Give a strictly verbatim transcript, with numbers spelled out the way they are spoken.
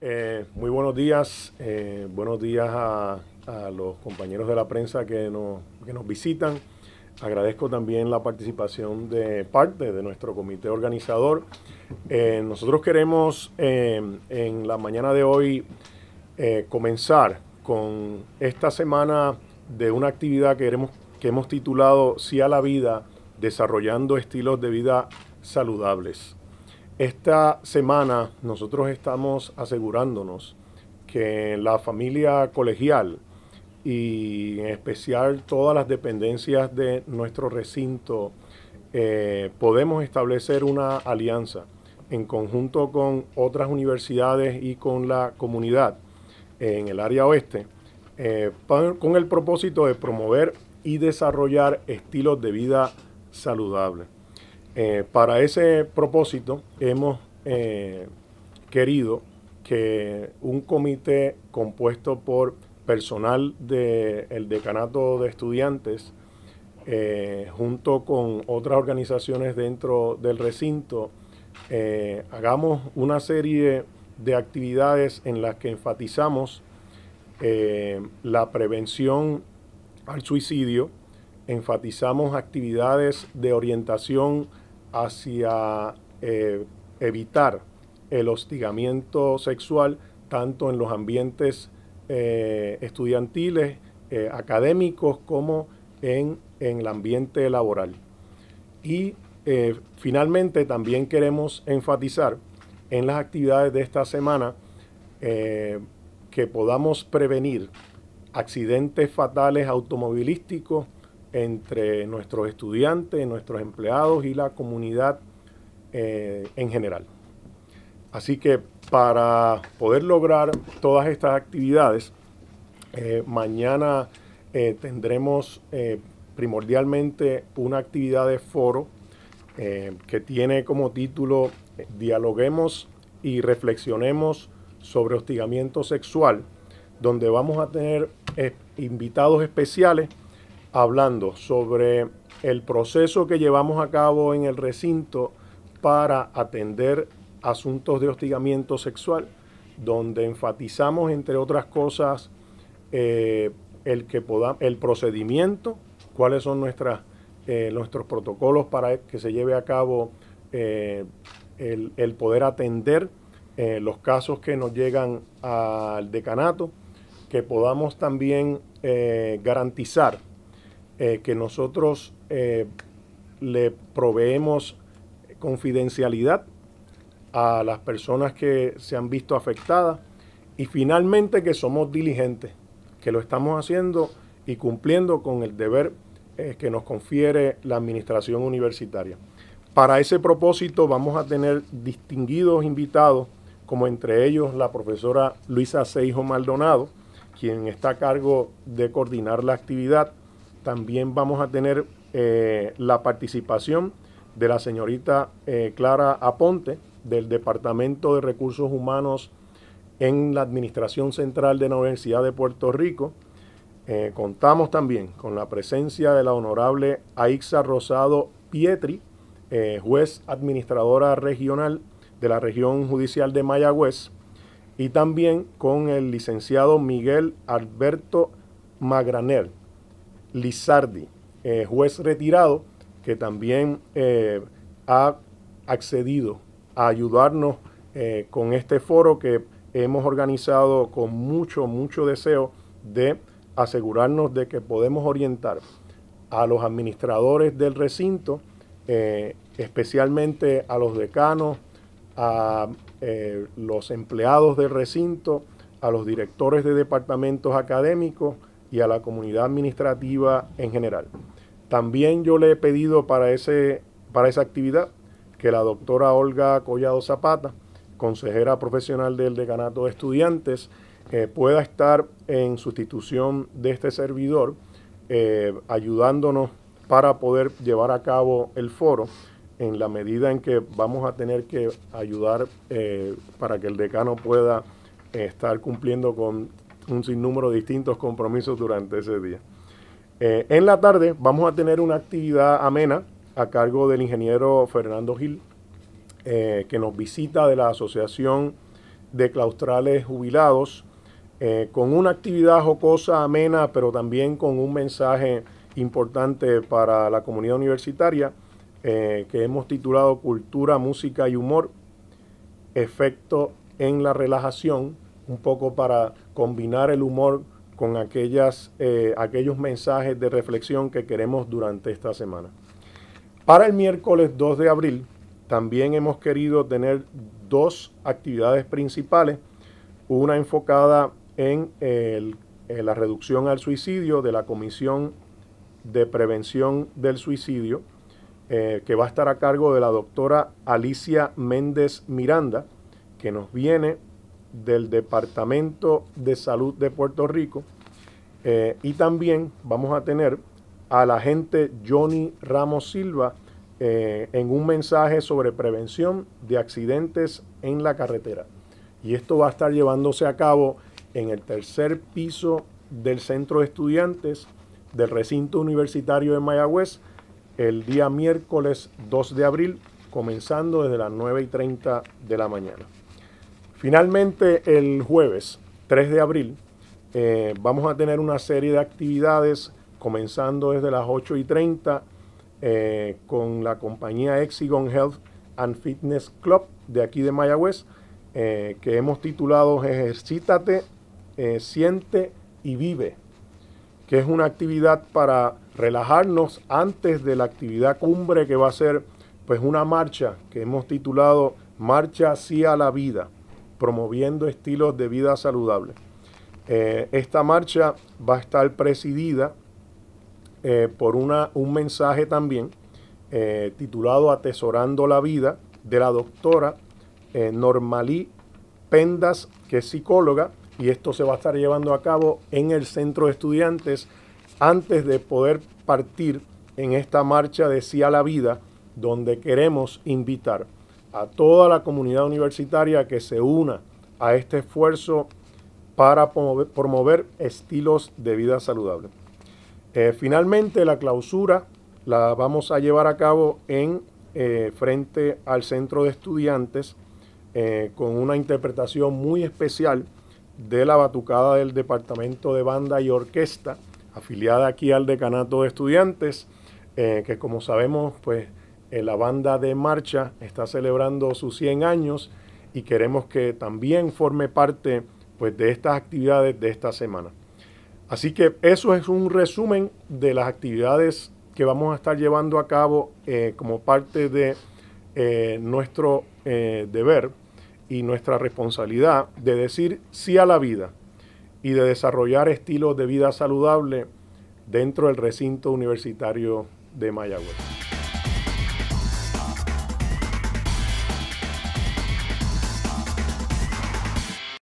Eh, muy buenos días, eh, buenos días a, a los compañeros de la prensa que nos, que nos visitan. Agradezco también la participación de parte de nuestro comité organizador. Eh, nosotros queremos eh, en la mañana de hoy eh, comenzar con esta semana de una actividad que hemos, que hemos titulado Sí a la vida, desarrollando estilos de vida saludables. Esta semana nosotros estamos asegurándonos que la familia colegial y en especial todas las dependencias de nuestro recinto eh, podemos establecer una alianza en conjunto con otras universidades y con la comunidad en el área oeste eh, con el propósito de promover y desarrollar estilos de vida saludables. Eh, para ese propósito hemos eh, querido que un comité compuesto por personal del decanato de estudiantes eh, junto con otras organizaciones dentro del recinto eh, hagamos una serie de actividades en las que enfatizamos eh, la prevención al suicidio, enfatizamos actividades de orientación hacia eh, evitar el hostigamiento sexual tanto en los ambientes eh, estudiantiles, eh, académicos, como en, en el ambiente laboral. Y eh, finalmente también queremos enfatizar en las actividades de esta semana eh, que podamos prevenir accidentes fatales automovilísticos entre nuestros estudiantes, nuestros empleados y la comunidad eh, en general. Así que para poder lograr todas estas actividades, eh, mañana eh, tendremos eh, primordialmente una actividad de foro eh, que tiene como título Dialoguemos y reflexionemos sobre hostigamiento sexual, donde vamos a tener eh, invitados especiales hablando sobre el proceso que llevamos a cabo en el recinto para atender asuntos de hostigamiento sexual, donde enfatizamos, entre otras cosas, eh, el, que poda, el procedimiento, cuáles son nuestras, eh, nuestros protocolos para que se lleve a cabo eh, el, el poder atender eh, los casos que nos llegan al decanato, que podamos también eh, garantizar Eh, que nosotros eh, le proveemos confidencialidad a las personas que se han visto afectadas y finalmente que somos diligentes, que lo estamos haciendo y cumpliendo con el deber eh, que nos confiere la administración universitaria. Para ese propósito vamos a tener distinguidos invitados, como entre ellos la profesora Luisa Seijo Maldonado, quien está a cargo de coordinar la actividad. También vamos a tener eh, la participación de la señorita eh, Clara Aponte del Departamento de Recursos Humanos en la Administración Central de la Universidad de Puerto Rico. Eh, contamos también con la presencia de la honorable Aixa Rosado Pietri, eh, juez administradora regional de la Región Judicial de Mayagüez, y también con el licenciado Miguel Alberto Magraner Lizardi, eh, juez retirado, que también eh, ha accedido a ayudarnos eh, con este foro que hemos organizado con mucho, mucho deseo de asegurarnos de que podemos orientar a los administradores del recinto, eh, especialmente a los decanos, a eh, los empleados del recinto, a los directores de departamentos académicos y a la comunidad administrativa en general. También yo le he pedido para, ese, para esa actividad que la doctora Olga Collado Zapata, consejera profesional del decanato de estudiantes, eh, pueda estar en sustitución de este servidor, eh, ayudándonos para poder llevar a cabo el foro, en la medida en que vamos a tener que ayudar eh, para que el decano pueda eh, estar cumpliendo con un sinnúmero de distintos compromisos durante ese día. Eh, en la tarde vamos a tener una actividad amena a cargo del ingeniero Fernando Gil, eh, que nos visita de la Asociación de claustrales jubilados, eh, con una actividad jocosa, amena, pero también con un mensaje importante para la comunidad universitaria, eh, que hemos titulado Cultura, Música y Humor, efecto en la relajación, un poco para combinar el humor con aquellas, eh, aquellos mensajes de reflexión que queremos durante esta semana. Para el miércoles dos de abril también hemos querido tener dos actividades principales, una enfocada en, el, en la reducción al suicidio de la Comisión de Prevención del Suicidio, eh, que va a estar a cargo de la doctora Alicia Méndez Miranda, que nos viene del Departamento de Salud de Puerto Rico, eh, y también vamos a tener al agente Johnny Ramos Silva eh, en un mensaje sobre prevención de accidentes en la carretera. Y esto va a estar llevándose a cabo en el tercer piso del Centro de Estudiantes del Recinto Universitario de Mayagüez el día miércoles dos de abril, comenzando desde las nueve y treinta de la mañana. Finalmente, el jueves tres de abril, eh, vamos a tener una serie de actividades comenzando desde las ocho y treinta eh, con la compañía Exigon Health and Fitness Club de aquí de Mayagüez, eh, que hemos titulado Ejercítate, eh, Siente y Vive, que es una actividad para relajarnos antes de la actividad cumbre, que va a ser pues una marcha que hemos titulado Marcha Sí a la Vida, promoviendo estilos de vida saludables. Eh, esta marcha va a estar presidida Eh, por una, un mensaje también eh, titulado Atesorando la Vida, de la doctora eh, Normalí Pendas, que es psicóloga, y esto se va a estar llevando a cabo en el Centro de Estudiantes antes de poder partir en esta marcha de Sí a la Vida, donde queremos invitar a toda la comunidad universitaria que se una a este esfuerzo para promover, promover estilos de vida saludables. Eh, finalmente, la clausura la vamos a llevar a cabo en eh, frente al Centro de Estudiantes eh, con una interpretación muy especial de la batucada del Departamento de Banda y Orquesta, afiliada aquí al Decanato de Estudiantes, eh, que como sabemos, pues eh, la banda de marcha está celebrando sus cien años y queremos que también forme parte pues, de estas actividades de esta semana. Así que eso es un resumen de las actividades que vamos a estar llevando a cabo eh, como parte de eh, nuestro eh, deber y nuestra responsabilidad de decir sí a la vida y de desarrollar estilos de vida saludable dentro del Recinto Universitario de Mayagüez.